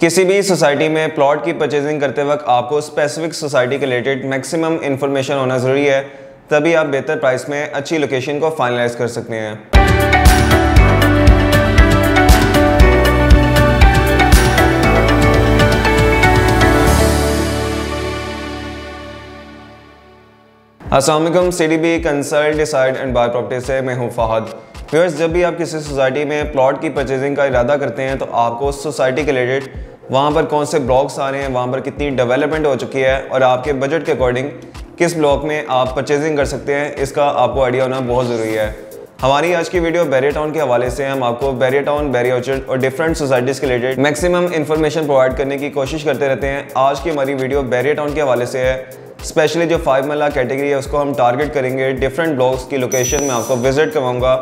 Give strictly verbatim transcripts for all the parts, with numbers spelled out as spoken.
किसी भी सोसाइटी में प्लॉट की परचेजिंग करते वक्त आपको स्पेसिफिक सोसाइटी के रिलेटेड मैक्सिमम इन्फॉर्मेशन होना ज़रूरी है, तभी आप बेहतर प्राइस में अच्छी लोकेशन को फाइनलाइज कर सकते हैं। अस्सलाम वालेकुम, CDB consult decide and buy properties से मैं हूं फहद। व्यूअर्स, जब भी आप किसी सोसाइटी में प्लॉट की परचेजिंग का इरादा करते हैं तो आपको सोसाइटी के रिलेटेड वहाँ पर कौन से ब्लॉक्स आ रहे हैं, वहाँ पर कितनी डेवलपमेंट हो चुकी है और आपके बजट के अकॉर्डिंग किस ब्लॉक में आप परचेजिंग कर सकते हैं, इसका आपको आइडिया होना बहुत ज़रूरी है। हमारी आज की वीडियो बहरिया टाउन के हवाले से हम आपको बहरिया टाउन, बहरिया ऑर्चर्ड और डिफरेंट सोसाइटीज़ के रिलेटेड मैक्सिमम इन्फॉर्मेशन प्रोवाइड करने की कोशिश करते रहते हैं। आज की हमारी वीडियो बहरिया टाउन के हवाले से है। स्पेशली जो फाइव मल्ला कैटेगरी है उसको हम टारगेट करेंगे। डिफरेंट ब्लॉक्स की लोकेशन में आपको विजिट करवाऊंगा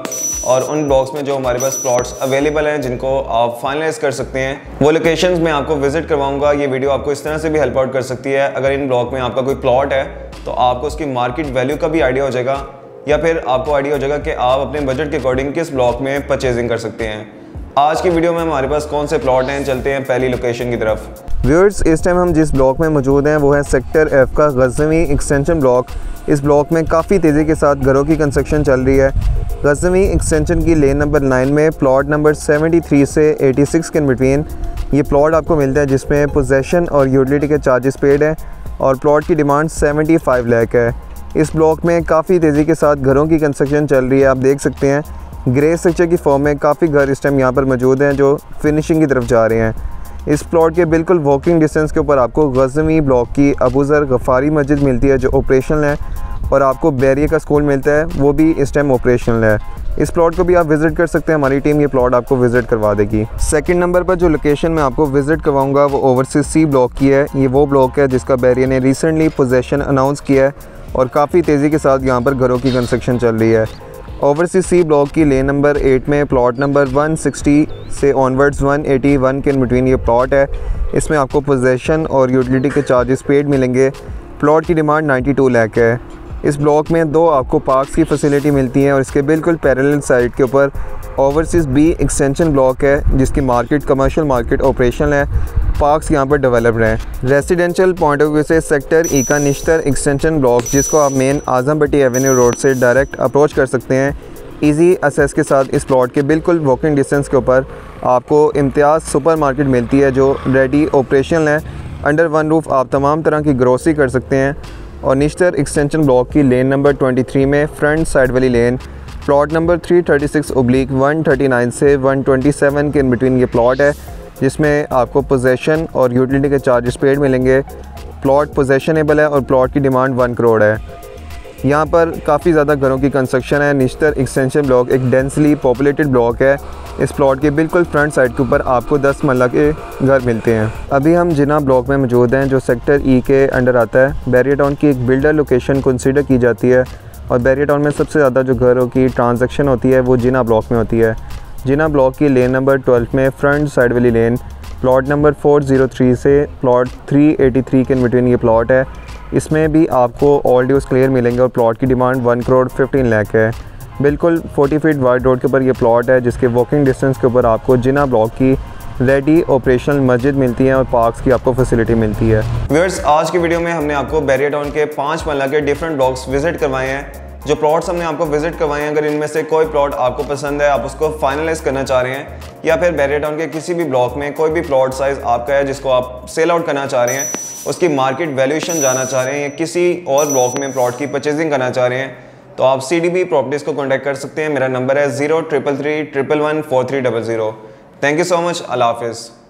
और उन ब्लॉक्स में जो हमारे पास प्लॉट्स अवेलेबल हैं जिनको आप फाइनलाइज कर सकते हैं, वो लोकेशंस में आपको विजिट करवाऊंगा। ये वीडियो आपको इस तरह से भी हेल्प आउट कर सकती है, अगर इन ब्लॉक में आपका कोई प्लॉट है तो आपको उसकी मार्केट वैल्यू का भी आइडिया हो जाएगा, या फिर आपको आइडिया हो जाएगा कि आप अपने बजट के अकॉर्डिंग किस ब्लॉक में परचेजिंग कर सकते हैं। आज की वीडियो में हमारे पास कौन से प्लॉट हैं, चलते हैं पहली लोकेशन की तरफ। व्यूअर्स, इस टाइम हम जिस ब्लॉक में मौजूद हैं वो है सेक्टर एफ का गज़नवी एक्सटेंशन ब्लॉक। इस ब्लॉक में काफ़ी तेज़ी के साथ घरों की कंस्ट्रक्शन चल रही है। गज़नवी एक्सटेंशन की लेन नंबर नाइन में प्लॉट नंबर सेवेंटी थ्री से एटी सिक्स के इन बिटवीन ये प्लॉट आपको मिलता है, जिसमें पोजेसन और यूटिलिटी के चार्जेस पेड हैं और प्लॉट की डिमांड सेवेंटी फाइव लाख है। इस ब्लॉक में काफ़ी तेज़ी के साथ घरों की कंस्ट्रक्शन चल रही है। आप देख सकते हैं ग्रे स्ट्रक्चर की फॉर्म में काफ़ी घर इस टाइम यहाँ पर मौजूद हैं जो फिनिशिंग की तरफ जा रहे हैं। इस प्लॉट के बिल्कुल वॉकिंग डिस्टेंस के ऊपर आपको गज़नवी ब्लॉक की अबूज़र गफ़ारी मस्जिद मिलती है जो ऑपरेशनल है, और आपको बहरिया का स्कूल मिलता है वो भी इस टाइम ऑपरेशनल है। इस प्लॉट को भी आप विज़िट कर सकते हैं, हमारी टीम ये प्लॉट आपको विज़िट करवा देगी। सेकंड नंबर पर जो लोकेशन मैं आपको विज़िट करवाऊँगा वो ओवरसीज सी ब्लॉक की है। ये वो ब्लॉक है जिसका बहरिया ने रिसेंटली पोजेसन अनाउंस किया है और काफ़ी तेज़ी के साथ यहाँ पर घरों की कंस्ट्रक्शन चल रही है। ओवरसीज सी ब्लॉक की लेन नंबर एट में प्लॉट नंबर वन सिक्सटी से ऑनवर्ड्स वन एटी वन के इन बिटवीन ये प्लॉट है। इसमें आपको पोजेसन और यूटिलिटी के चार्जेस पेड मिलेंगे। प्लॉट की डिमांड नाइंटी टू लाख है। इस ब्लॉक में दो आपको पार्क्स की फैसिलिटी मिलती है और इसके बिल्कुल पैरेलल साइड के ऊपर ओवरसीज बी एक्सटेंशन ब्लॉक है जिसकी मार्केट कमर्शियल मार्केट ऑपरेशनल है। पार्क्स यहाँ पर डेवलप्ड हैं। रेजिडेंशियल पॉइंट ऑफ व्यू से सेक्टर ई का निश्तर एक्सटेंशन ब्लॉक, जिसको आप मेन आजमपट्टी एवेन्यू रोड से डायरेक्ट अप्रोच कर सकते हैं, इजी असेस के साथ इस प्लॉट के बिल्कुल वॉकिंग डिस्टेंस के ऊपर आपको इम्तियाज़ सुपर मार्केट मिलती है जो रेडी ऑपरेशनल है। अंडर वन रूफ आप तमाम तरह की ग्रोसरी कर सकते हैं। और निश्तर एक्सटेंशन ब्लॉक की लेन नंबर ट्वेंटी थ्री में फ्रंट साइड वाली lane plot number three thirty six oblique one thirty nine से वन ट्वेंटी सेवन के इन बिटवीन ये प्लॉट है, जिसमें आपको पोजेसन और यूटिलिटी के चार्जेस पेड मिलेंगे। प्लॉट पोजेसनेबल है और प्लॉट की डिमांड वन करोड़ है। यहाँ पर काफ़ी ज़्यादा घरों की कंस्ट्रक्शन है। निश्तर एक्सटेंशन ब्लॉक एक डेंसली पॉपुलेटेड ब्लॉक है। इस प्लॉट के बिल्कुल फ्रंट साइड के ऊपर आपको दस मल्ला के घर मिलते हैं। अभी हम जिना ब्लॉक में मौजूद हैं जो सेक्टर ई के अंडर आता है, बहरिया टाउन की एक बिल्डर लोकेशन कंसीडर की जाती है और बहरिया टाउन में सबसे ज़्यादा जो घरों की ट्रांजैक्शन होती है वो जिना ब्लॉक में होती है। जिना ब्लॉक की लेन नंबर ट्वेल्व में फ्रंट साइड वाली lane plot number four zero three से प्लॉट थ्री एटी थ्री के इन बिटवीन ये प्लॉट है। इसमें भी आपको ऑल ड्यूज क्लियर मिलेंगे और प्लॉट की demand one crore fifteen lakh है। बिल्कुल फोर्टी फीट वाइड रोड के ऊपर ये प्लॉट है, जिसके वॉकिंग डिस्टेंस के ऊपर आपको जिना ब्लॉक की रेडी ऑपरेशनल मस्जिद मिलती है और पार्क्स की आपको फैसिलिटी मिलती है। व्यूअर्स, आज की वीडियो में हमने आपको बहरिया टाउन के पाँच मल्ला के डिफरेंट ब्लॉक्स विजिट करवाए हैं। जो प्लॉट्स हमने आपको विजिट करवाए हैं, अगर इनमें से कोई प्लॉट आपको पसंद है, आप उसको फाइनलाइज करना चाह रहे हैं, या फिर बहरिया टाउन के किसी भी ब्लॉक में कोई भी प्लॉट साइज आपका है जिसको आप सेल आउट करना चाह रहे हैं, उसकी मार्केट वैल्यूएशन जाना चाह रहे हैं, या किसी और ब्लॉक में प्लॉट की परचेजिंग करना चाह रहे हैं, तो आप सी डी बी प्रॉपर्टीज़ को कॉन्टैक्ट कर सकते हैं। मेरा नंबर है zero triple three triple one four three double zero. Thank you so much, अल्लाह हाफिज़।